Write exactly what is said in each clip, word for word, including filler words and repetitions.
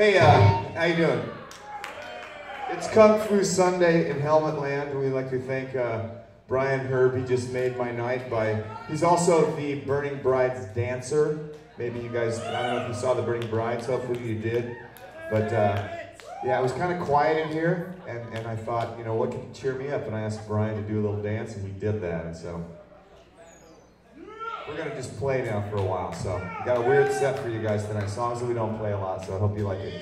Hey, uh, how you doing? It's Kung Fu Sunday in Helmet Land. We'd like to thank uh, Brian Herb. He just made my night by, he's also the Burning Brides dancer. Maybe you guys, I don't know if you saw the Burning Brides, hopefully you did. But uh, yeah, it was kind of quiet in here, and, and I thought, you know, what can cheer me up? And I asked Brian to do a little dance, and he did that, and so. We're gonna just play now for a while, so we got a weird set for you guys tonight. Songs that we don't play a lot, so I hope you like it.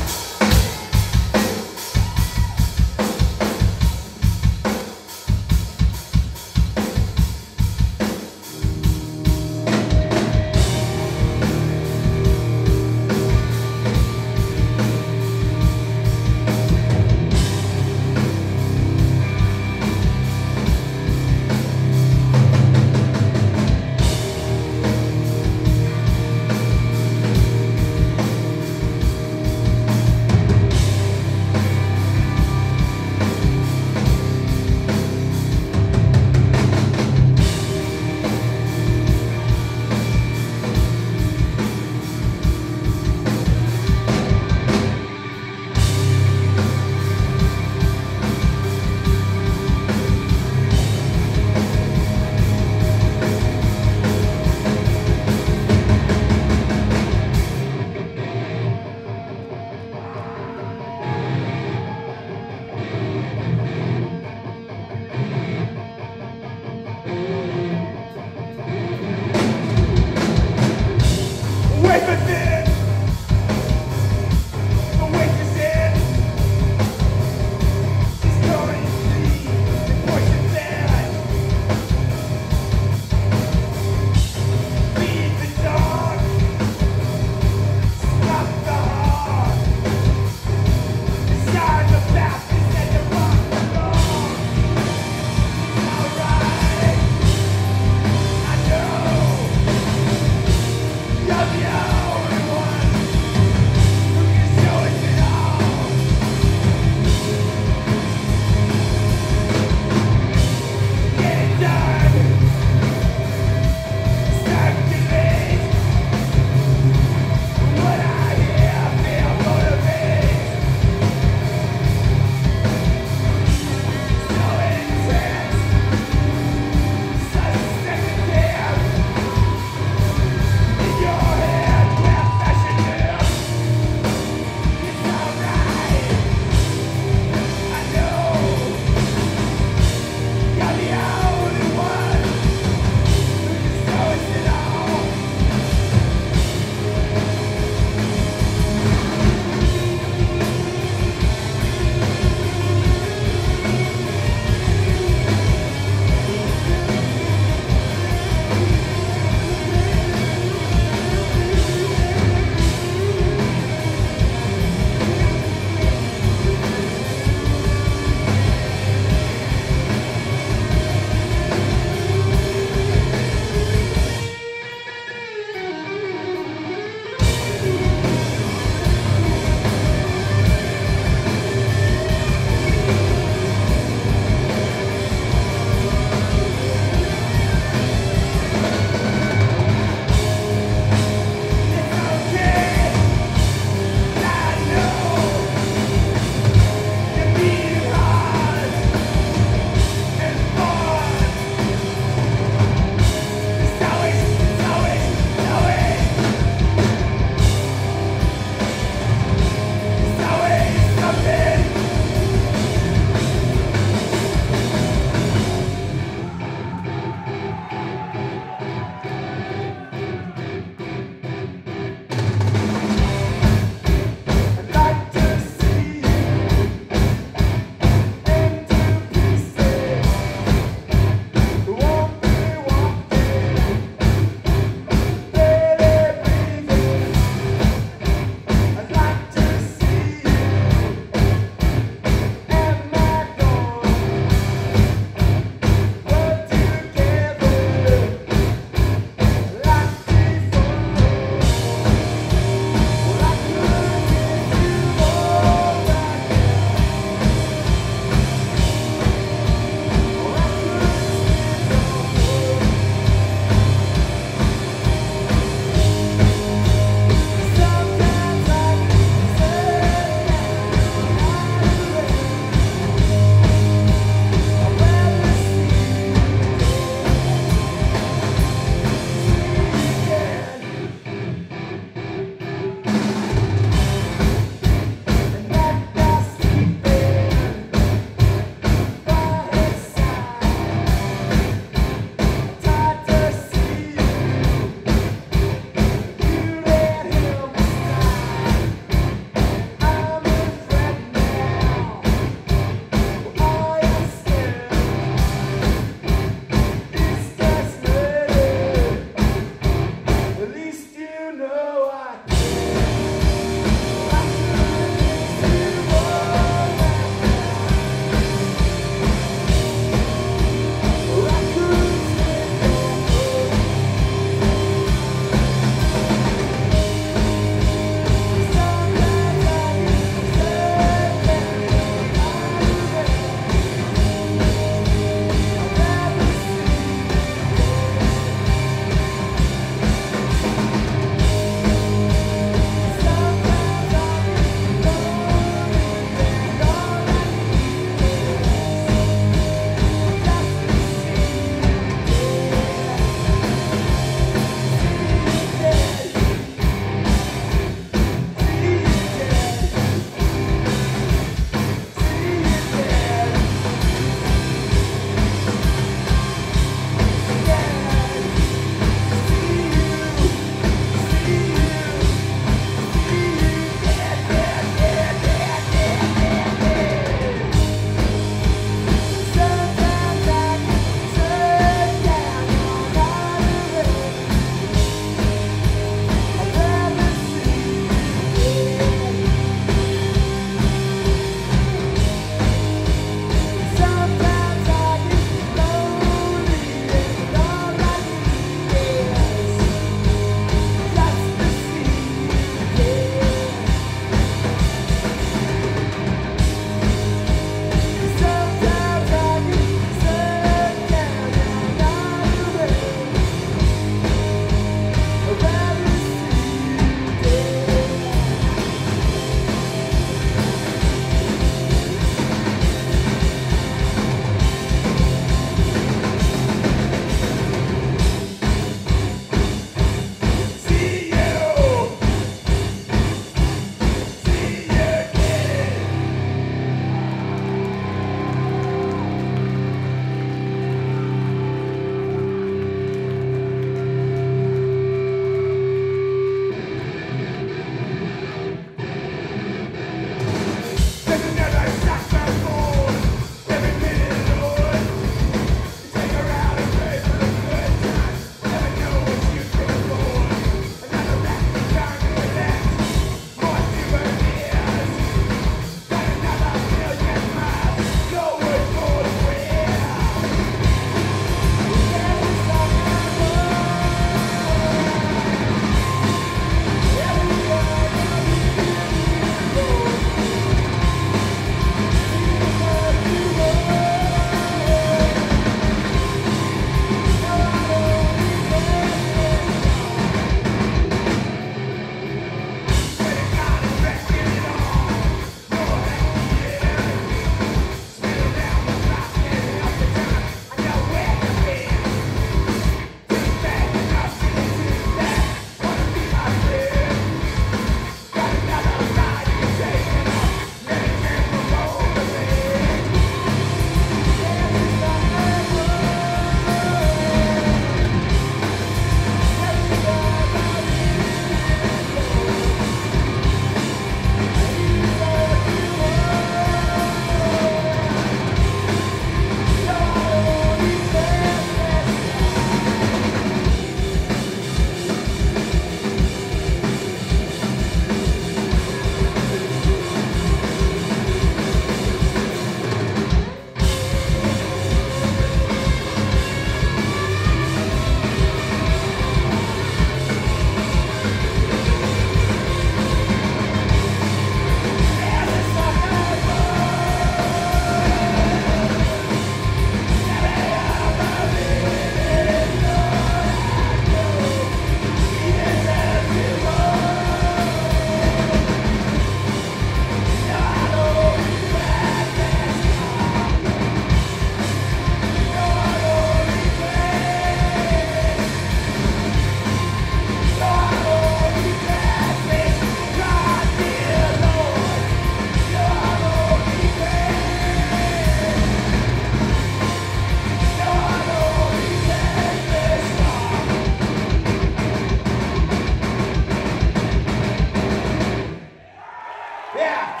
Yeah.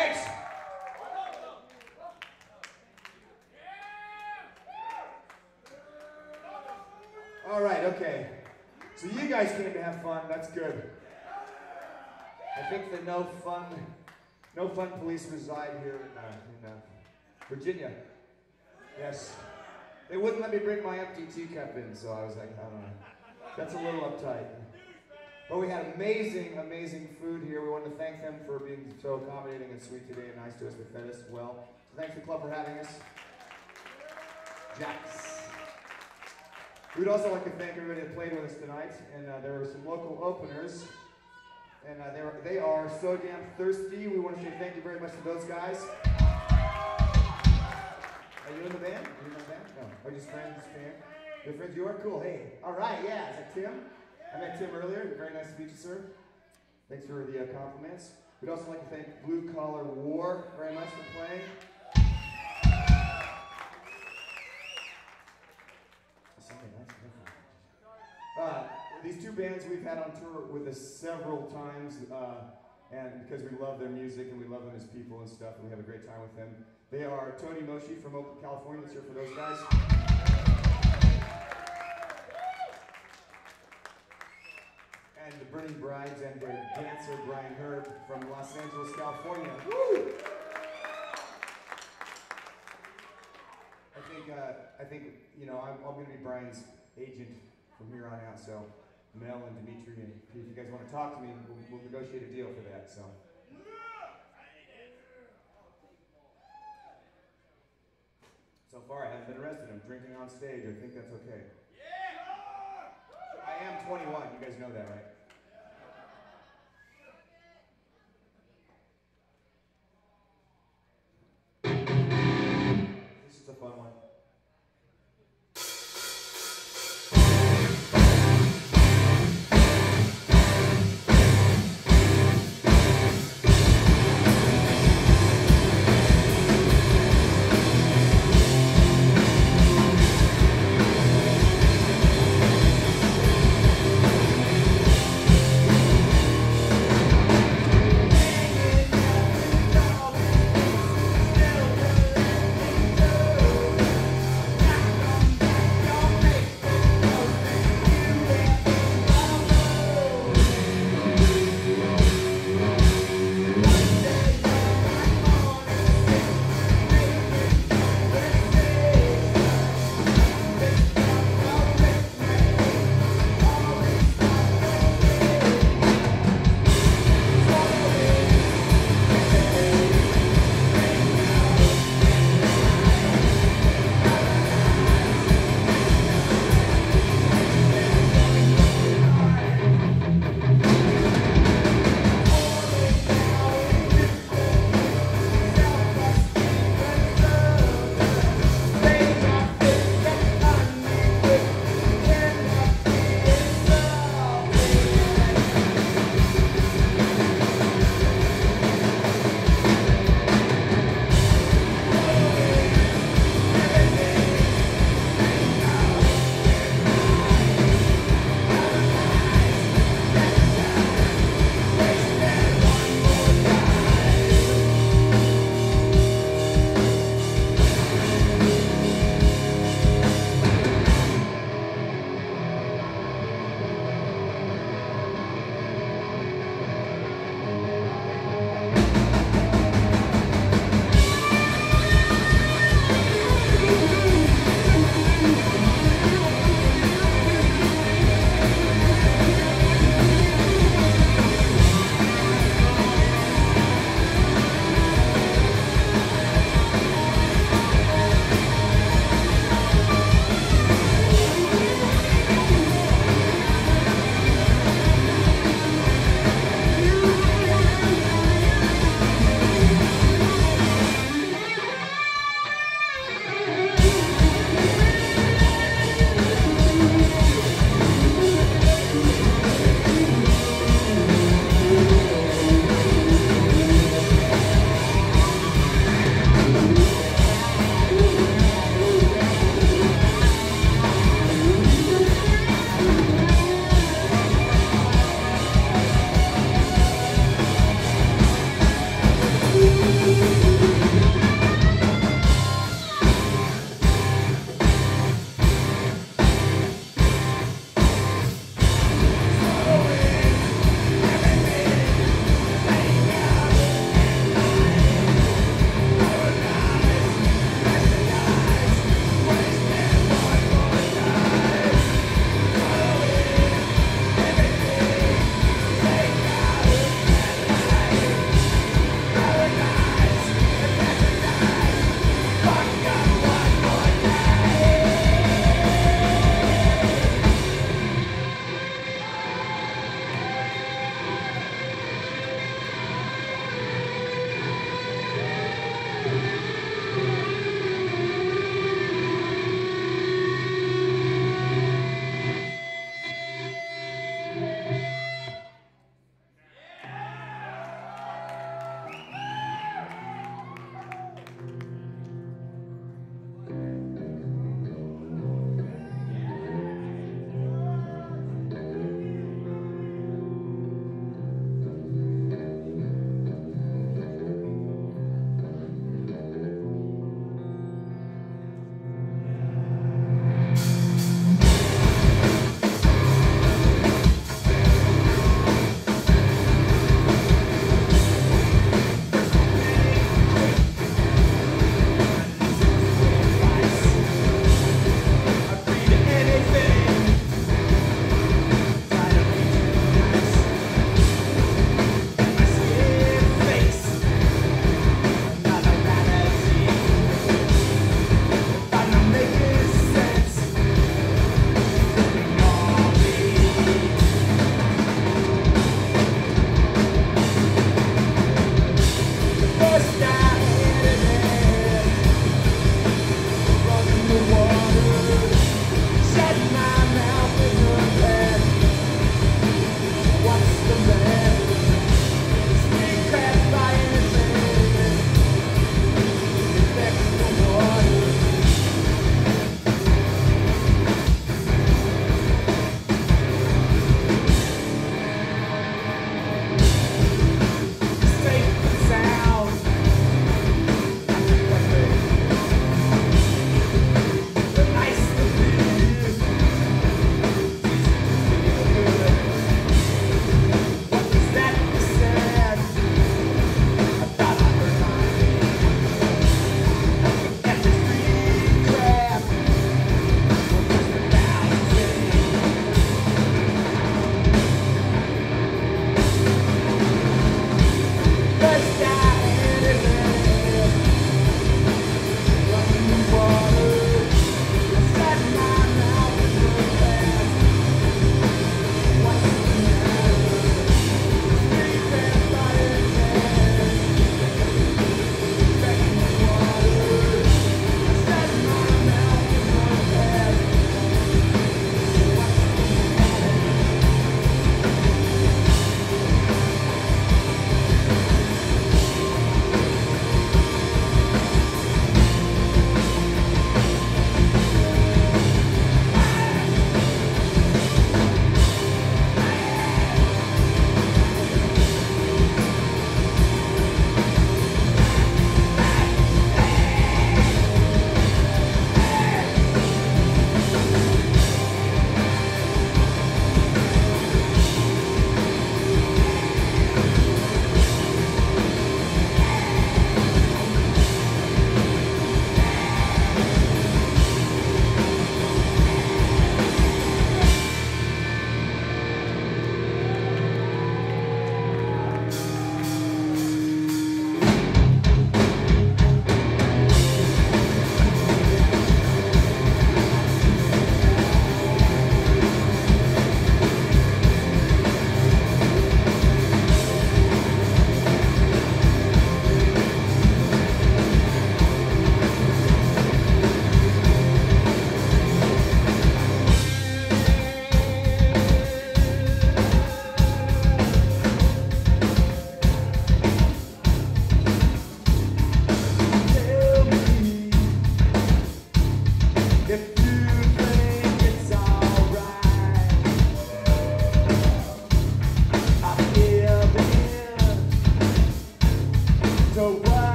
Thanks. All right, okay. So you guys came to have fun. That's good. I think the no fun, no fun police reside here in, uh, in uh, Virginia. Yes. They wouldn't let me bring my empty teacup in, so I was like, I don't know. That's a little uptight. But we had amazing, amazing food here. We want to thank them for being so accommodating and sweet today and nice to us. They fed us well. So thanks to the club for having us. Jaxx. We'd also like to thank everybody that played with us tonight. And uh, there were some local openers. And uh, they, were, they are so damn thirsty. We want to say thank you very much to those guys. Are you in the band? Are you in the band? No. Are you just friends? Just fan? Your friends? You are? Cool. Hey. All right. Yeah. Is that Tim? I met Tim earlier. Very nice to meet you, sir. Thanks for the uh, compliments. We'd also like to thank Blue Collar War very much for playing. Sorry, that's different. Uh, these two bands we've had on tour with us several times, uh, and because we love their music and we love them as people and stuff, and we have a great time with them. They are Tony Moshi from Oakland, California. Let's hear for those guys. And the Burning Brides and their dancer, Brian Herb, from Los Angeles, California. Woo! I think, uh, I think, you know, I'm, I'm going to be Brian's agent from here on out, so Mel and Dimitri, and if you guys want to talk to me, we'll, we'll negotiate a deal for that, so. So far, I haven't been arrested. I'm drinking on stage. I think that's okay. Yeah! I am twenty-one. You guys know that, right? This is a fun one.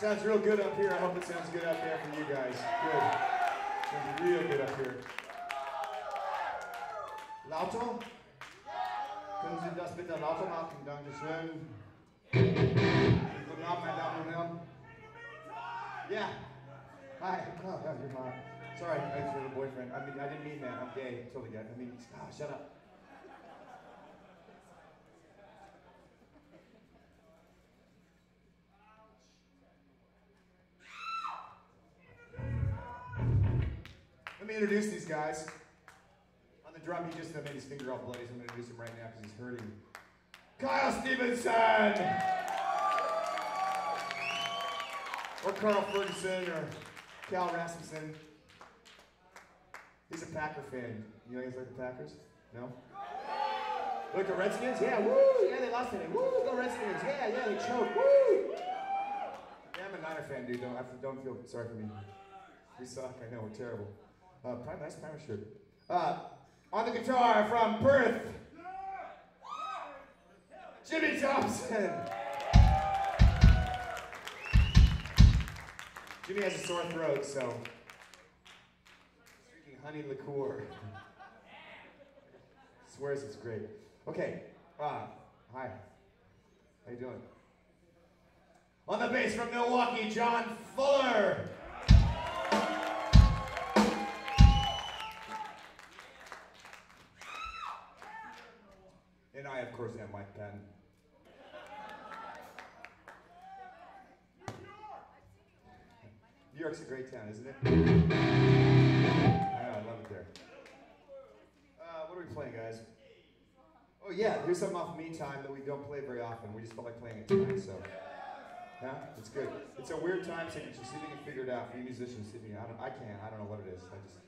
Sounds real good up here. I hope it sounds good out there for you guys. Good. Sounds real good up here. Lauter? Können Sie das bitte lauter machen? Dankeschön. Guten Abend, meine Damen und Herren. Yeah. Hi. Oh, that's your mom. Sorry, thanks for the boyfriend. I mean, I didn't mean that. I'm gay. Totally gay. I mean, ah, oh, shut up. Let me introduce these guys. On the drum, he just made his finger all bloody, so I'm going to introduce him right now because he's hurting. Kyle Stevenson! Or Carl Ferguson, or Cal Rasmussen. He's a Packer fan. You know, he's like the Packers? No? Look, the Redskins? Yeah, woo! Yeah, they lost today. Woo! Go Redskins! Yeah, yeah, they choked. Woo! Yeah, I'm a Niner fan, dude. Don't, I don't feel sorry for me. We suck. I know, we're terrible. Uh, probably nice Primer shirt. Uh, on the guitar from Perth, Jimmy Thompson. Jimmy has a sore throat, so he's drinking honey liqueur. Swears it's great. Okay. Uh, hi. How you doing? On the bass from Milwaukee, John Fuller. And I, of course, am Mike Patton. New York's a great town, isn't it? I know, I love it there. Uh, what are we playing, guys? Oh, yeah, here's something off Me Time that we don't play very often. We just felt like playing it tonight, so. Yeah, it's good. It's a weird time signature. See if you can figure it out. For you musicians, see if you can. I, don't, I can't. I don't know what it is. I just.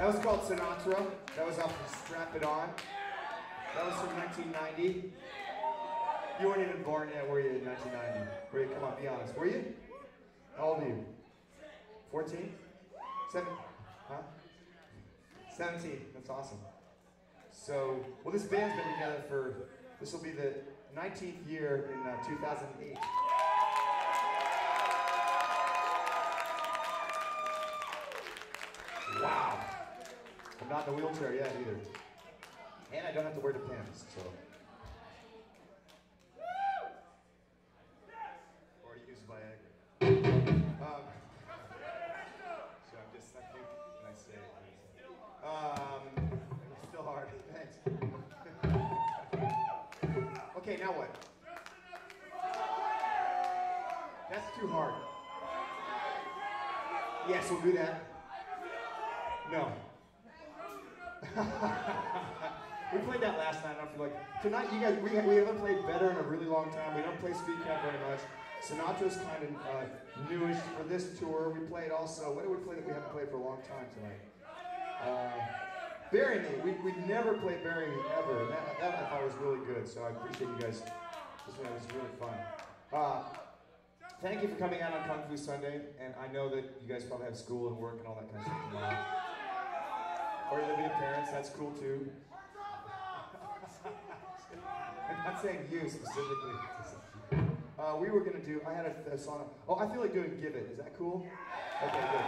That was called Sinatra. That was off of Strap It On. That was from nineteen ninety. You weren't even born yet, were you, in nineteen ninety? Were you? Come on, be honest. Were you? How old are you? fourteen? Seven? Huh? seventeen. That's awesome. So, well, this band's been together for, this will be the nineteenth year in uh, two thousand eight. Wow. I'm not in a wheelchair yet either. And I don't have to wear the pants, so. Or use Viagra. Um, so I'm just, I think, can I say it? Um, it's still hard, thanks. Okay, now what? That's too hard. Yes, we'll do that. No. We played that last night. I don't feel like tonight. You guys, we we haven't played better in a really long time. We don't play speed cap very much. Sinatra's kind of uh, newish for this tour. We played also. What did we play that we haven't played for a long time tonight? Uh, Bury Me. We we never played Bury Me ever. And that, that I thought was really good. So I appreciate you guys. This one was really fun. Uh, thank you for coming out on Kung Fu Sunday. And I know that you guys probably have school and work and all that kind of stuff tomorrow. Or you live with your parents, that's cool too. I'm not saying you specifically. Uh, we were gonna do, I had a, a song, oh, I feel like doing Give It, is that cool? Okay, good.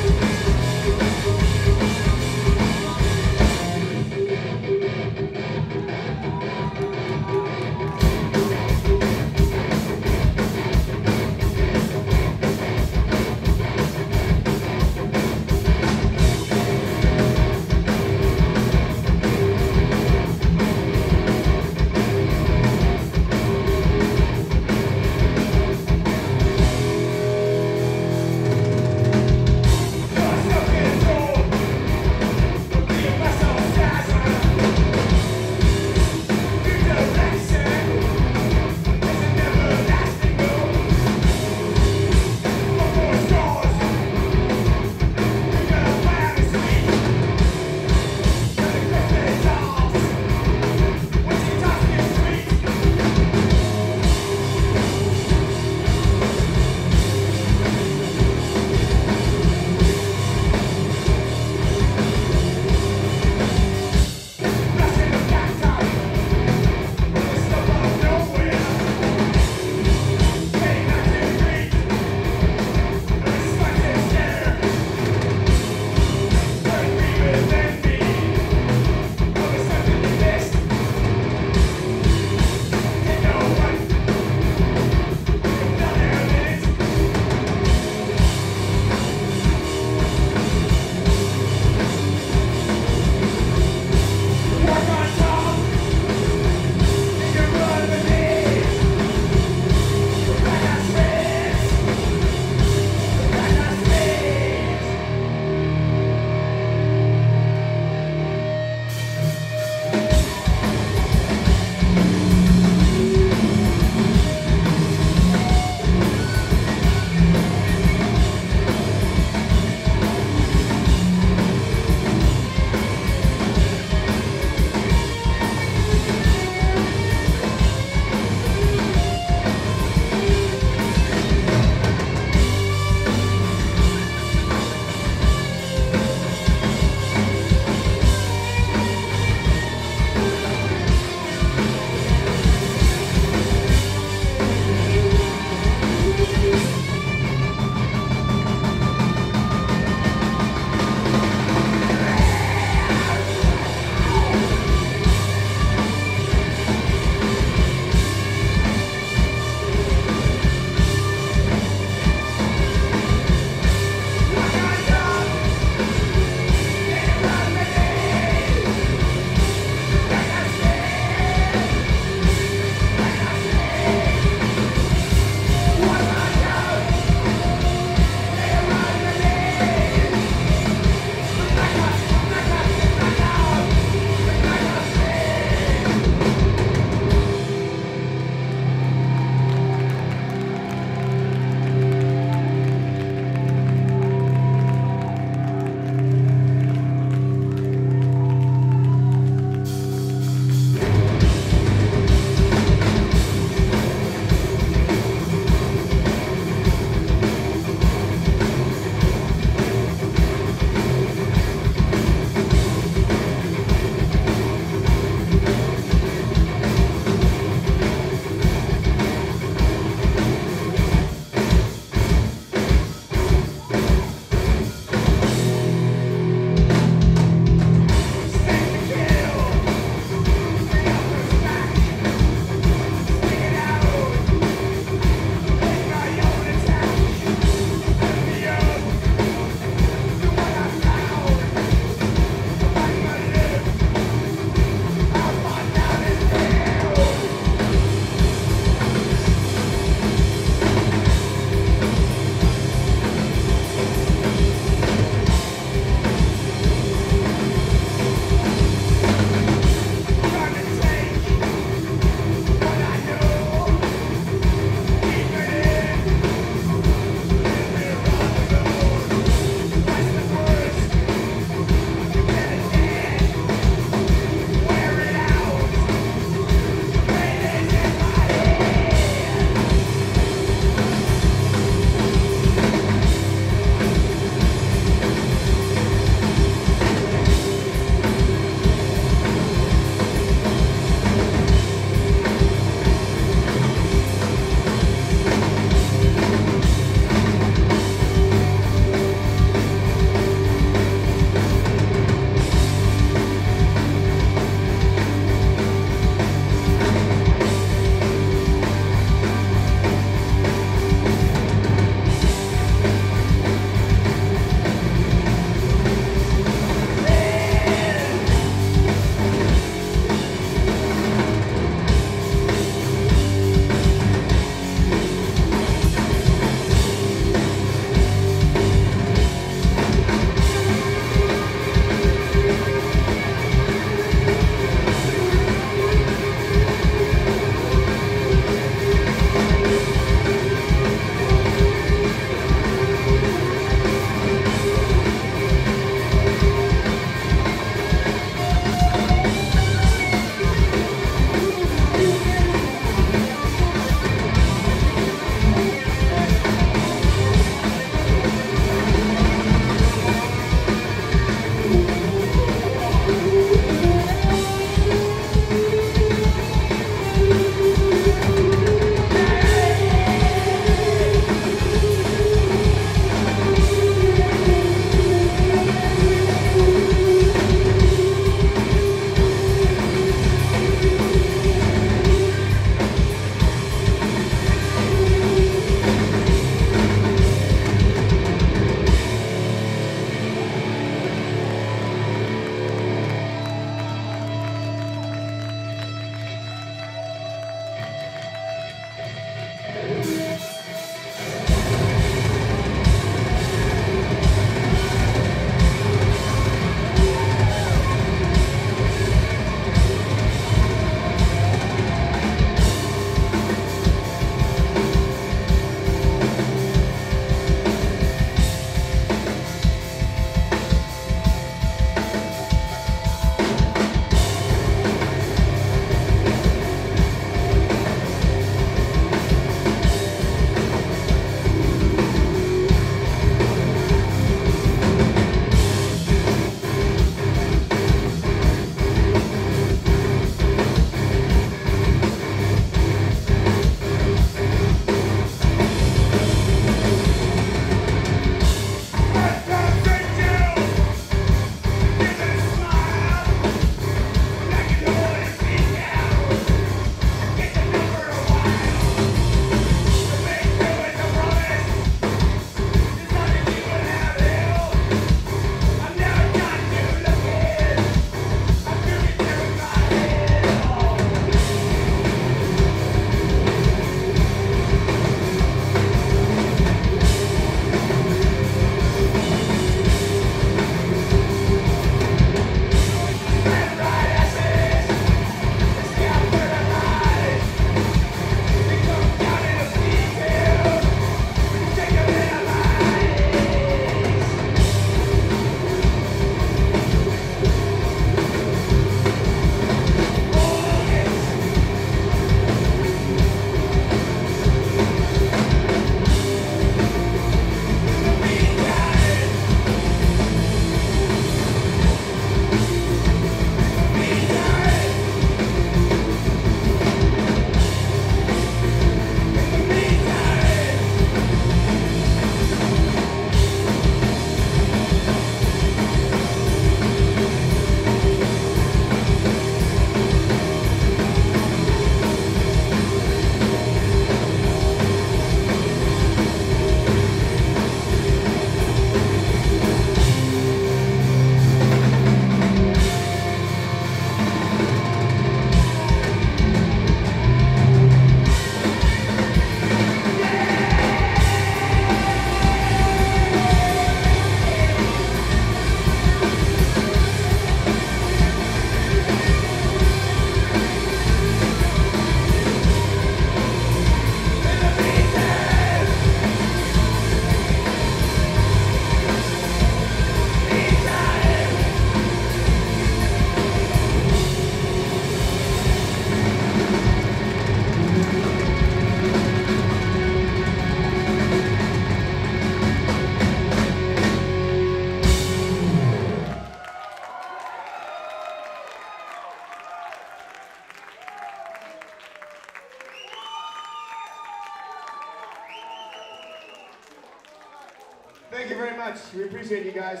Thank you very much. We appreciate you guys.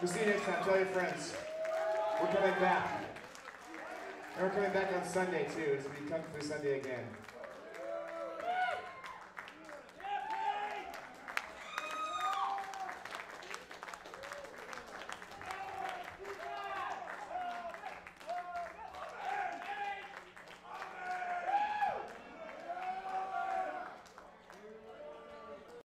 We'll see you next time. Tell your friends. We're coming back. And we're coming back on Sunday, too. It's going to be Kung Fu Sunday again.